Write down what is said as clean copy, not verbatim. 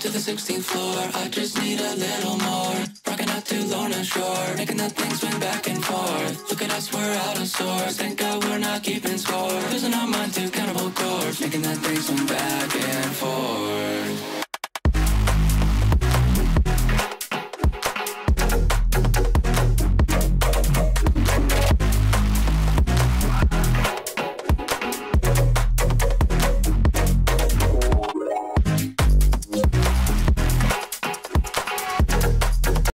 To the 16th floor, I just need a little more. Rocking out to Lorna Shore, making that thing swing back and forth. Look at us, we're out of sorts. Thank God we're not keeping score. Losing our mind to cannibal corpse, making that thing swing back and forth.